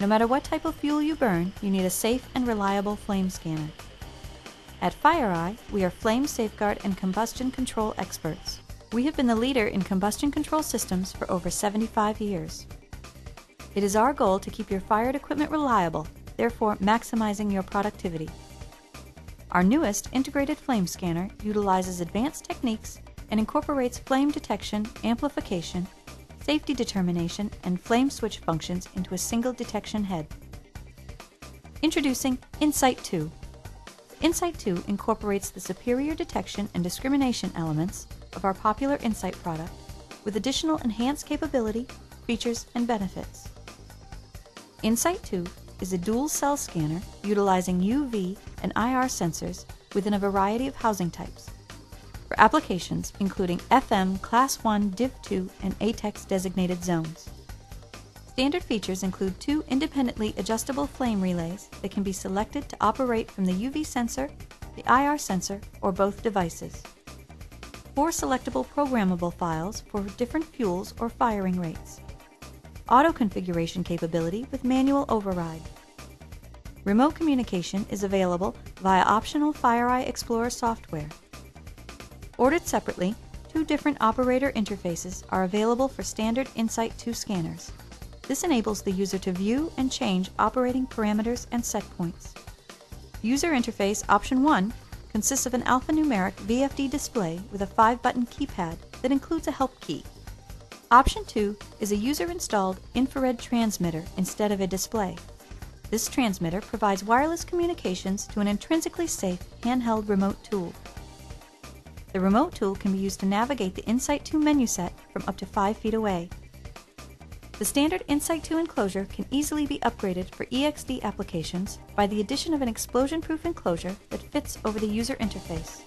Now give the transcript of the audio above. No matter what type of fuel you burn, you need a safe and reliable flame scanner. At FireEye, we are flame safeguard and combustion control experts. We have been the leader in combustion control systems for over 75 years. It is our goal to keep your fired equipment reliable, therefore maximizing your productivity. Our newest integrated flame scanner utilizes advanced techniques and incorporates flame detection, amplification, safety determination, and flame switch functions into a single detection head. Introducing Insight 2. Insight 2 incorporates the superior detection and discrimination elements of our popular Insight product with additional enhanced capability, features, and benefits. Insight 2 is a dual cell scanner utilizing UV and IR sensors within a variety of housing types for applications including FM Class 1, Div 2, and ATEX designated zones. Standard features include two independently adjustable flame relays that can be selected to operate from the UV sensor, the IR sensor, or both devices. Four selectable programmable files for different fuels or firing rates. Auto configuration capability with manual override. Remote communication is available via optional FireEye Explorer software. Ordered separately, two different operator interfaces are available for standard Insight 2 scanners. This enables the user to view and change operating parameters and set points. User interface option 1 consists of an alphanumeric VFD display with a 5-button keypad that includes a help key. Option 2 is a user-installed infrared transmitter instead of a display. This transmitter provides wireless communications to an intrinsically safe handheld remote tool. The remote tool can be used to navigate the Insight 2 menu set from up to 5 feet away. The standard Insight 2 enclosure can easily be upgraded for EXD applications by the addition of an explosion-proof enclosure that fits over the user interface.